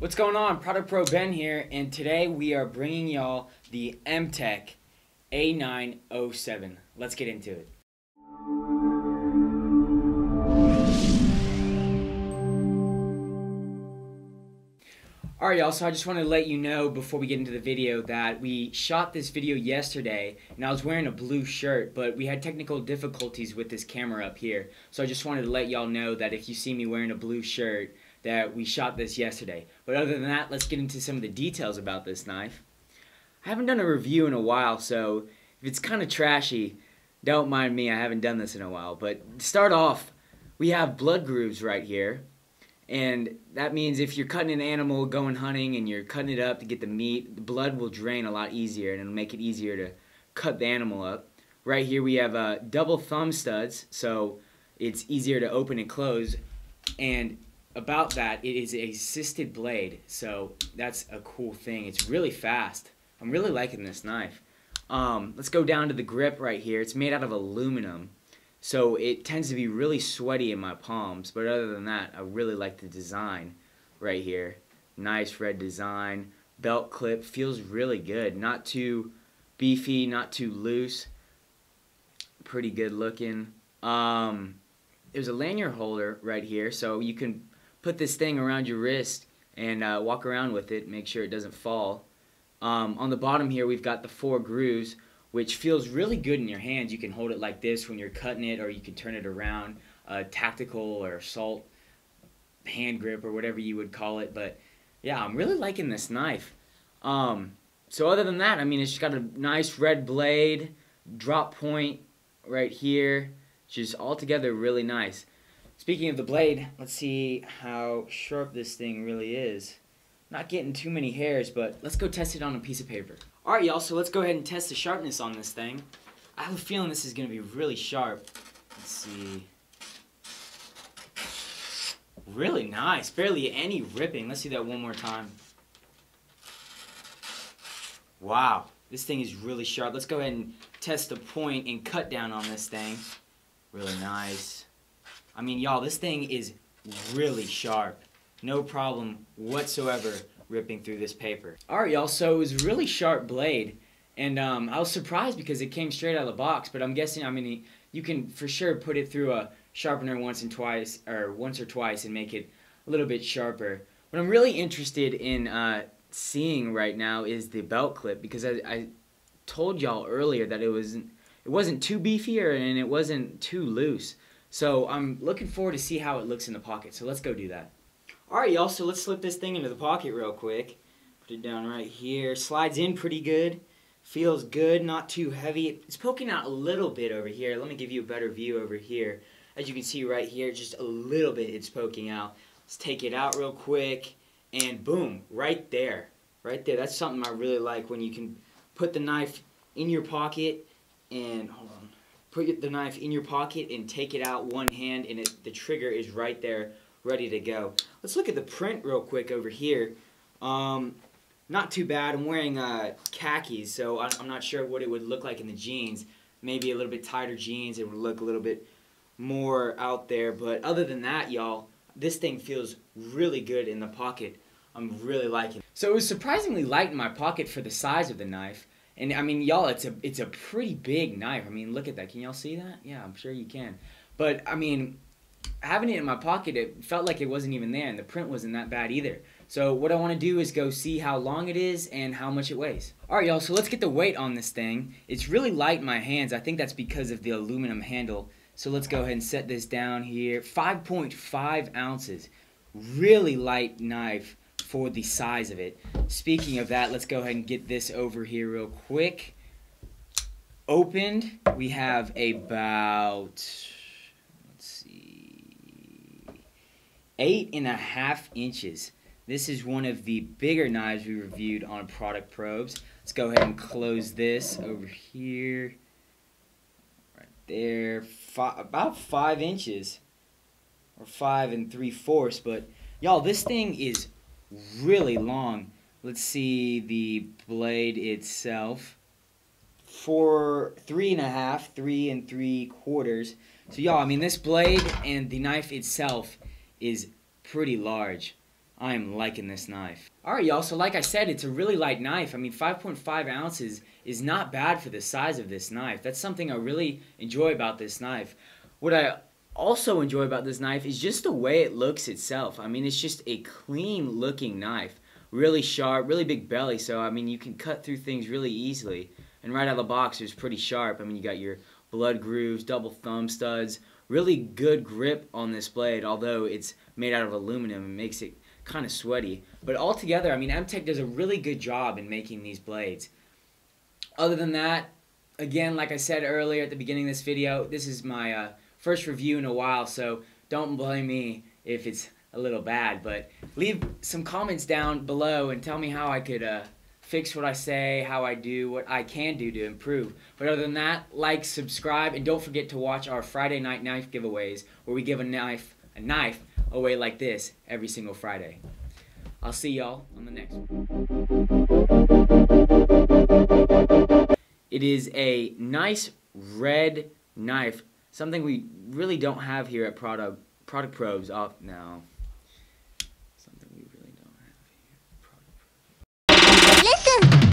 What's going on? Product Pro Ben here, and today we are bringing y'all the Mtech A907. Let's get into it. Alright y'all, so I just wanted to let you know before we get into the video that we shot this video yesterday and I was wearing a blue shirt, but we had technical difficulties with this camera up here. So I just wanted to let y'all know that if you see me wearing a blue shirt, that we shot this yesterday. But other than that, let's get into some of the details about this knife. I haven't done a review in a while, so if it's kind of trashy, don't mind me, I haven't done this in a while. But to start off, we have blood grooves right here. And that means if you're cutting an animal going hunting and you're cutting it up to get the meat, the blood will drain a lot easier and it'll make it easier to cut the animal up. Right here we have double thumb studs, so it's easier to open and close. And about that, it is an assisted blade, so that's a cool thing. It's really fast. I'm really liking this knife. Let's go down to the grip right here. It's made out of aluminum, so it tends to be really sweaty in my palms, but other than that, I really like the design right here. Nice red design. Belt clip feels really good. Not too beefy, not too loose. Pretty good looking. There's a lanyard holder right here, so you can put this thing around your wrist and walk around with it, make sure it doesn't fall. On the bottom here, we've got the four grooves, which feels really good in your hands. You can hold it like this when you're cutting it, or you can turn it around, tactical or assault hand grip or whatever you would call it. But yeah, I'm really liking this knife. So other than that, I mean, it's just got a nice red blade, drop point right here, just altogether really nice. Speaking of the blade, let's see how sharp this thing really is. Not getting too many hairs, but let's go test it on a piece of paper. Alright y'all, so let's go ahead and test the sharpness on this thing. I have a feeling this is going to be really sharp. Let's see. Really nice. Barely any ripping. Let's do that one more time. Wow. This thing is really sharp. Let's go ahead and test the point and cut down on this thing. Really nice. I mean, y'all, this thing is really sharp. No problem whatsoever ripping through this paper. Alright y'all, so it was a really sharp blade, and I was surprised because it came straight out of the box, but I'm guessing, I mean, you can for sure put it through a sharpener once or twice and make it a little bit sharper. What I'm really interested in seeing right now is the belt clip, because I told y'all earlier that it wasn't too beefy and it wasn't too loose. So I'm looking forward to see how it looks in the pocket, so let's go do that. Alright y'all, so let's slip this thing into the pocket real quick. Put it down right here. Slides in pretty good. Feels good, not too heavy. It's poking out a little bit over here. Let me give you a better view over here. As you can see right here, just a little bit it's poking out. Let's take it out real quick. And boom, right there. Right there. That's something I really like, when you can put the knife in your pocket and, hold on, put the knife in your pocket and take it out one hand, and the trigger is right there, ready to go. Let's look at the print real quick over here. Not too bad. I'm wearing khakis, so I'm not sure what it would look like in the jeans. Maybe a little bit tighter jeans, it would look a little bit more out there. But other than that, y'all, this thing feels really good in the pocket. I'm really liking it. So it was surprisingly light in my pocket for the size of the knife. And I mean, y'all, it's a pretty big knife. I mean, look at that. Can y'all see that? Yeah, I'm sure you can. But I mean, having it in my pocket, it felt like it wasn't even there, and the print wasn't that bad either. So what I want to do is go see how long it is and how much it weighs. Alright y'all, so let's get the weight on this thing. It's really light in my hands. I think that's because of the aluminum handle. So let's go ahead and set this down here. 5.5 ounces. Really light knife for the size of it. Speaking of that, let's go ahead and get this over here real quick. Opened. We have about 8.5 inches. This is one of the bigger knives we reviewed on Product Probes. Let's go ahead and close this over here. Right there. About 5 inches. Or 5 3/4. But y'all, this thing is really long. Let's see the blade itself. 3.5. 3 3/4. So y'all, I mean, this blade and the knife itself is pretty large. I am liking this knife. All right, y'all, so like I said, it's a really light knife. I mean, 5.5 ounces is not bad for the size of this knife. That's something I really enjoy about this knife. What I also enjoy about this knife is just the way it looks itself. I mean, it's just a clean looking knife. Really sharp, really big belly, so I mean, you can cut through things really easily. And right out of the box, it's pretty sharp. I mean, you got your blood grooves, double thumb studs, really good grip on this blade, although it's made out of aluminum and makes it kind of sweaty. But altogether, I mean, Mtech does a really good job in making these blades. Other than that, again, like I said earlier at the beginning of this video, this is my first review in a while, so don't blame me if it's a little bad, but leave some comments down below and tell me how I could fix what I say, how I do, what I can do to improve. But other than that, like, subscribe, and don't forget to watch our Friday night knife giveaways, where we give a knife away like this every single Friday. I'll see y'all on the next one. It is a nice red knife, something we really don't have here at Product Probes. Oh, no. Something we really don't have here. Product Probes. Listen.